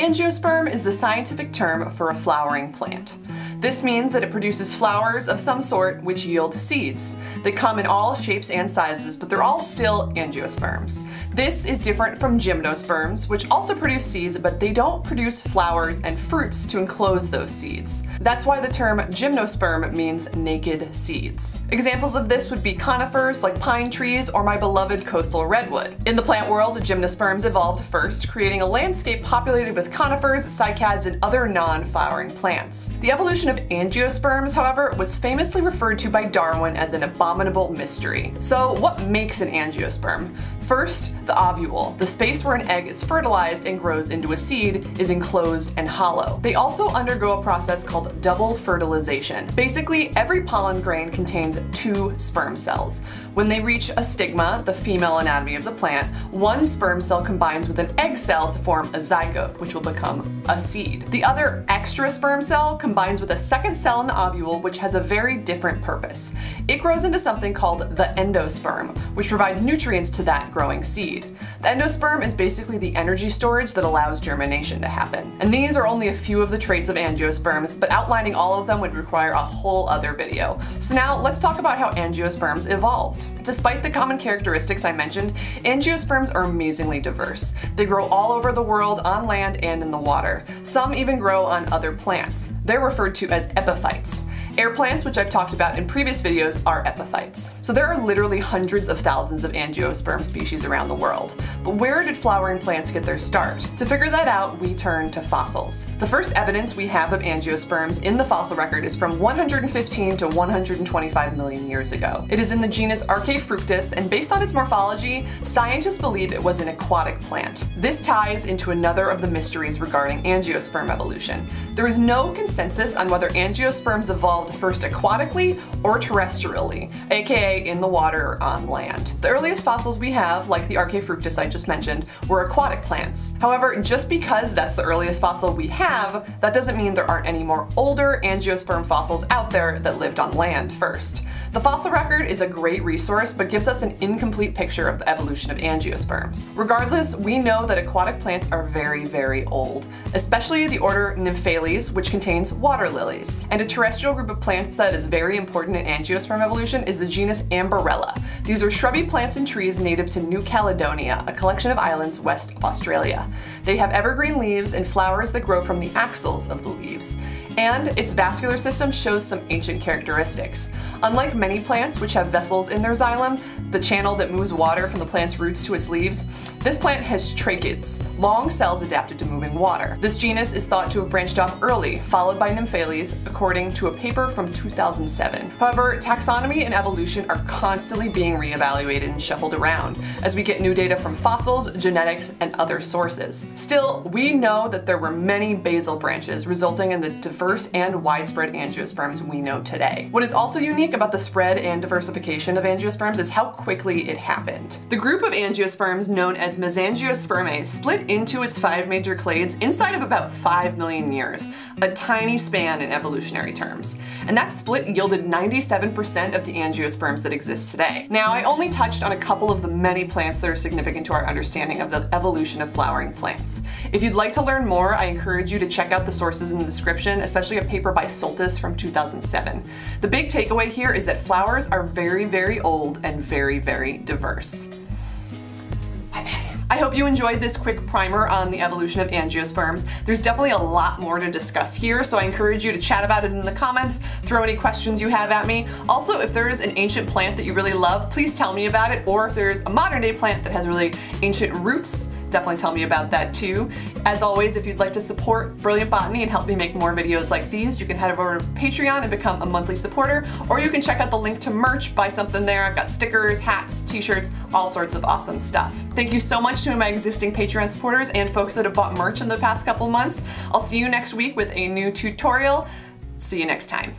Angiosperm is the scientific term for a flowering plant. This means that it produces flowers of some sort which yield seeds. They come in all shapes and sizes, but they're all still angiosperms. This is different from gymnosperms, which also produce seeds, but they don't produce flowers and fruits to enclose those seeds. That's why the term gymnosperm means naked seeds. Examples of this would be conifers like pine trees or my beloved coastal redwood. In the plant world, gymnosperms evolved first, creating a landscape populated with conifers, cycads, and other non-flowering plants. The evolution of angiosperms, however, was famously referred to by Darwin as an abominable mystery. So what makes an angiosperm? First, the ovule, the space where an egg is fertilized and grows into a seed, is enclosed and hollow. They also undergo a process called double fertilization. Basically, every pollen grain contains two sperm cells. When they reach a stigma, the female anatomy of the plant, one sperm cell combines with an egg cell to form a zygote, which will become a seed. The other extra sperm cell combines with a second cell in the ovule, which has a very different purpose. It grows into something called the endosperm, which provides nutrients to that growing seed. The endosperm is basically the energy storage that allows germination to happen. And these are only a few of the traits of angiosperms, but outlining all of them would require a whole other video. So now let's talk about how angiosperms evolved. Despite the common characteristics I mentioned, angiosperms are amazingly diverse. They grow all over the world, on land and in the water. Some even grow on other plants. They're referred to as epiphytes. Air plants, which I've talked about in previous videos, are epiphytes. So there are literally hundreds of thousands of angiosperm species around the world. But where did flowering plants get their start? To figure that out, we turn to fossils. The first evidence we have of angiosperms in the fossil record is from 115 to 125 million years ago. It is in the genus Archaefructus, and based on its morphology, scientists believe it was an aquatic plant. This ties into another of the mysteries regarding angiosperm evolution. There is no consensus on whether angiosperms evolved first aquatically or terrestrially, aka in the water or on land. The earliest fossils we have, like the Archaefructus I just mentioned, were aquatic plants. However, just because that's the earliest fossil we have, that doesn't mean there aren't any more older angiosperm fossils out there that lived on land first. The fossil record is a great resource, but gives us an incomplete picture of the evolution of angiosperms. Regardless, we know that aquatic plants are very, very old, especially the order Nymphaeales, which contains water lilies. And a terrestrial group of plants that is very important in angiosperm evolution is the genus Amborella. These are shrubby plants and trees native to New Caledonia, a collection of islands west of Australia. They have evergreen leaves and flowers that grow from the axils of the leaves. And its vascular system shows some ancient characteristics. Unlike many plants, which have vessels in their xylem, the channel that moves water from the plant's roots to its leaves, this plant has tracheids, long cells adapted to moving water. This genus is thought to have branched off early, followed by Nymphaeales, according to a paper from 2007. However, taxonomy and evolution are constantly being reevaluated and shuffled around as we get new data from fossils, genetics, and other sources. Still, we know that there were many basal branches, resulting in the diverse and widespread angiosperms we know today. What is also unique about the spread and diversification of angiosperms is how quickly it happened. The group of angiosperms known as mesangiospermae split into its five major clades inside of about 5 million years, a tiny span in evolutionary terms. And that split yielded 97% of the angiosperms that exist today. Now, I only touched on a couple of the many plants that are significant to our understanding of the evolution of flowering plants. If you'd like to learn more, I encourage you to check out the sources in the description, especially a paper by Soltis from 2007. The big takeaway here is that flowers are very, very old and very, very diverse. I hope you enjoyed this quick primer on the evolution of angiosperms. There's definitely a lot more to discuss here, so I encourage you to chat about it in the comments, throw any questions you have at me. Also, if there is an ancient plant that you really love, please tell me about it, or if there's a modern day plant that has really ancient roots, definitely tell me about that too. As always, if you'd like to support Brilliant Botany and help me make more videos like these, you can head over to Patreon and become a monthly supporter, or you can check out the link to merch, buy something there. I've got stickers, hats, t-shirts, all sorts of awesome stuff. Thank you so much to my existing Patreon supporters and folks that have bought merch in the past couple months. I'll see you next week with a new tutorial. See you next time.